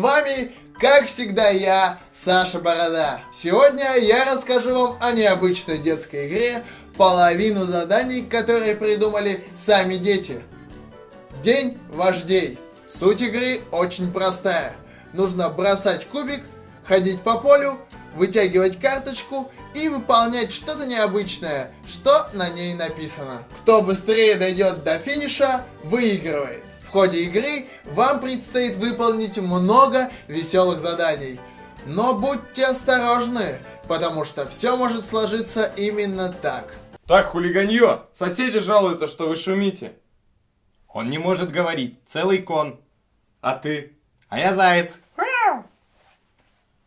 вами, как всегда, я, Саша Борода. Сегодня я расскажу вам о необычной детской игре, половину заданий, которые придумали сами дети. День вождей. Суть игры очень простая. Нужно бросать кубик, ходить по полю, вытягивать карточку и выполнять что-то необычное, что на ней написано. Кто быстрее дойдет до финиша, выигрывает. В ходе игры вам предстоит выполнить много веселых заданий. Но будьте осторожны, потому что все может сложиться именно так. Так, хулиганье! Соседи жалуются, что вы шумите. Он не может говорить. Целый кон. А ты? А я заяц.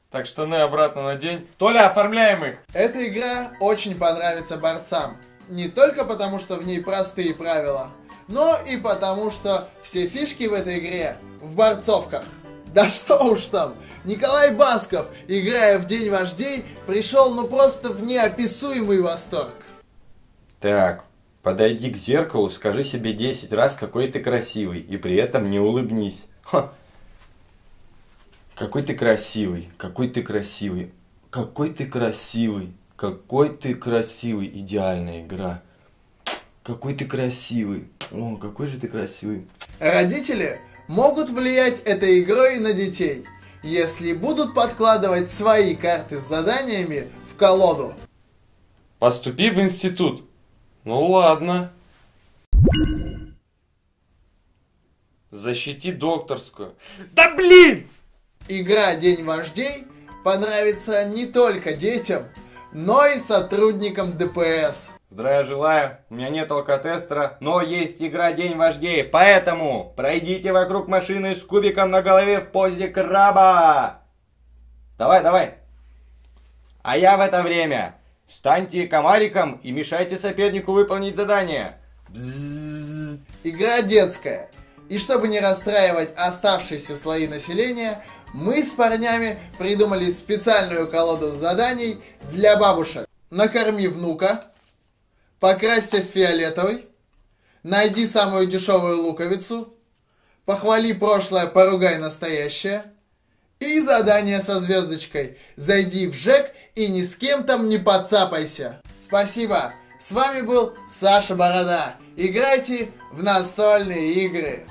Так, штаны обратно надень. Толя, оформляем их! Эта игра очень понравится борцам. Не только потому, что в ней простые правила, но и потому, что все фишки в этой игре в борцовках. Да что уж там! Николай Басков, играя в День вождей, пришел ну просто в неописуемый восторг. Так, подойди к зеркалу, скажи себе 10 раз, какой ты красивый, и при этом не улыбнись. Ха. Какой ты красивый, какой ты красивый, какой ты красивый, какой ты красивый, идеальная игра. Какой ты красивый, о, какой же ты красивый. Родители могут влиять этой игрой на детей, если будут подкладывать свои карты с заданиями в колоду. Поступи в институт. Ну ладно. Защити докторскую. Да блин! Игра «День вождей» понравится не только детям, но и сотрудникам ДПС. Здравия желаю, у меня нет алкотестера, но есть игра «День вождей», поэтому пройдите вокруг машины с кубиком на голове в позе краба. Давай, давай. А я в это время станьте комариком и мешайте сопернику выполнить задание. Бзззз. Игра детская. И чтобы не расстраивать оставшиеся слои населения, мы с парнями придумали специальную колоду заданий для бабушек. Накорми внука, покрасься в фиолетовый, найди самую дешевую луковицу, похвали прошлое, поругай настоящее. И задание со звездочкой. Зайди в ЖЭК и ни с кем там не подцапайся. Спасибо, с вами был Саша Борода. Играйте в настольные игры.